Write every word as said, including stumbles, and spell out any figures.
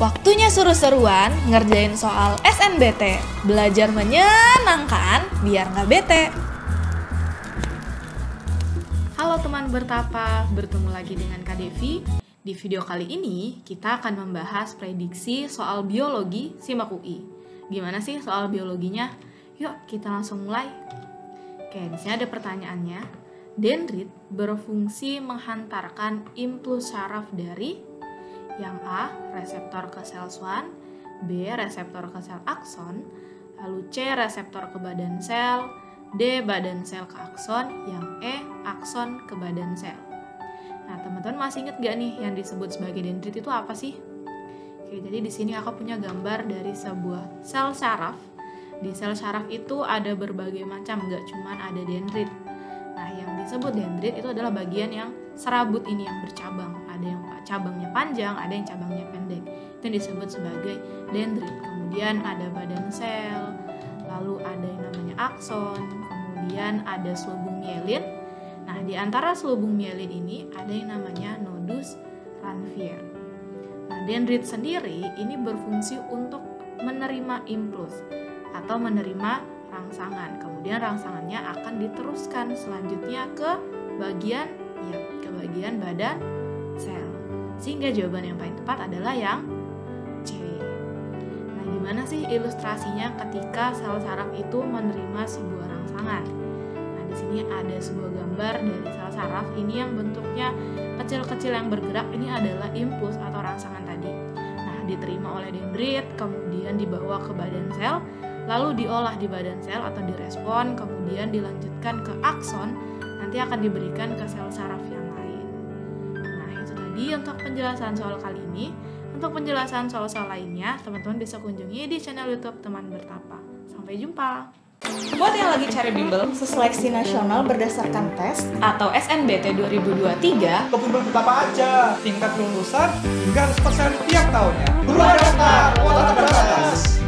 Waktunya seru-seruan ngerjain soal S N B T. Belajar menyenangkan biar nggak bete. Halo teman bertapa, bertemu lagi dengan Kak Devi. Di video kali ini kita akan membahas prediksi soal biologi SIMAK U I. Gimana sih soal biologinya? Yuk kita langsung mulai. Oke, di sini ada pertanyaannya. Dendrit berfungsi menghantarkan impuls saraf dari yang A. reseptor ke sel Swan, B. reseptor ke sel akson, lalu C. reseptor ke badan sel, D. badan sel ke akson, yang E. akson ke badan sel. Nah, teman-teman masih ingat gak nih yang disebut sebagai dendrit itu apa sih? Oke, jadi di sini aku punya gambar dari sebuah sel saraf. Di sel saraf itu ada berbagai macam, gak cuman ada dendrit. Nah, yang disebut dendrit itu adalah bagian yang serabut ini yang bercabang. Ada yang cabangnya panjang, ada yang cabangnya pendek. Itu yang disebut sebagai dendrit. Kemudian ada badan sel, lalu ada yang namanya akson, kemudian ada selubung mielin. Nah, di antara selubung mielin ini ada yang namanya nodus Ranvier. Nah, dendrit sendiri ini berfungsi untuk menerima impuls atau menerima rangsangan. Kemudian rangsangannya akan diteruskan selanjutnya ke bagian ya, ke bagian badan sel. Sehingga jawaban yang paling tepat adalah yang C. Nah, gimana sih ilustrasinya ketika sel saraf itu menerima sebuah rangsangan? Nah, di sini ada sebuah gambar dari sel saraf ini yang bentuknya kecil-kecil yang bergerak. Ini adalah impuls atau rangsangan tadi. Nah, diterima oleh dendrit, kemudian dibawa ke badan sel, lalu diolah di badan sel atau direspon, kemudian dilanjutkan ke akson, nanti akan diberikan ke sel saraf yang untuk penjelasan soal kali ini. Untuk penjelasan soal-soal lainnya, teman-teman bisa kunjungi di channel YouTube Teman Bertapa. Sampai jumpa. Buat yang lagi cari bimbel seleksi nasional berdasarkan tes atau S N B T dua ribu dua puluh tiga, ke bimbel Bertapa aja. Tingkat lulusan hingga seratus persen tiap tahunnya. Berwarna, warna berbatas.